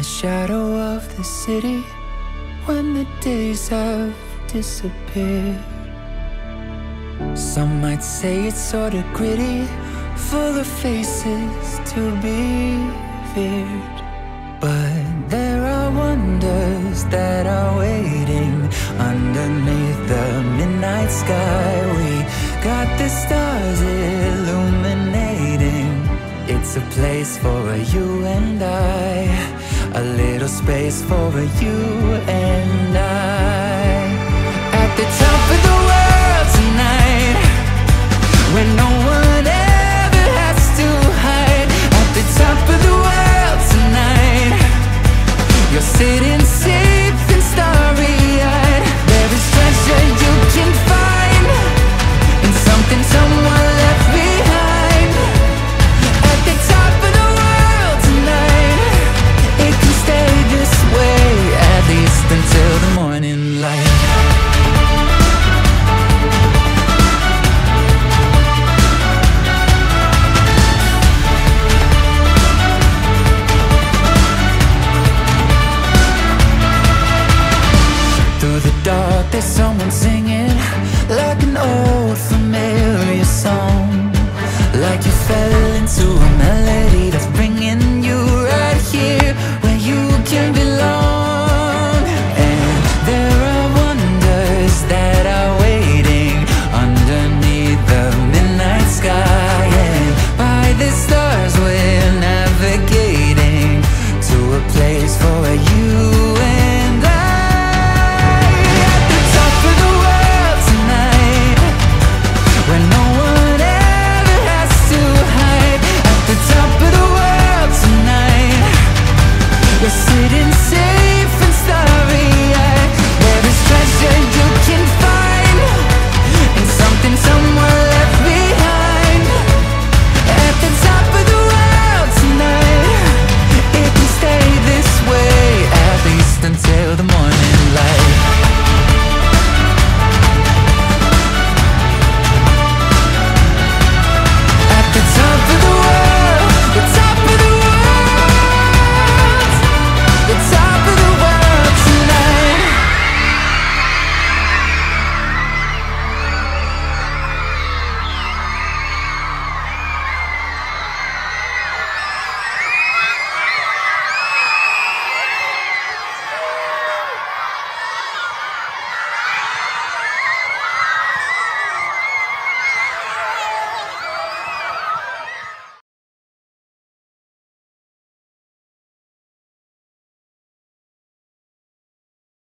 the shadow of the city, when the days have disappeared. Some might say it's sort of gritty, full of faces to be feared. But there are wonders that are waiting underneath the midnight sky. We got the stars illuminating. It's a place for you and I, a little space for you and I. At the top of the world tonight, when no one ever has to hide. At the top of the world tonight, you're sitting safe and starry-eyed. There is treasure you can find in something, someone.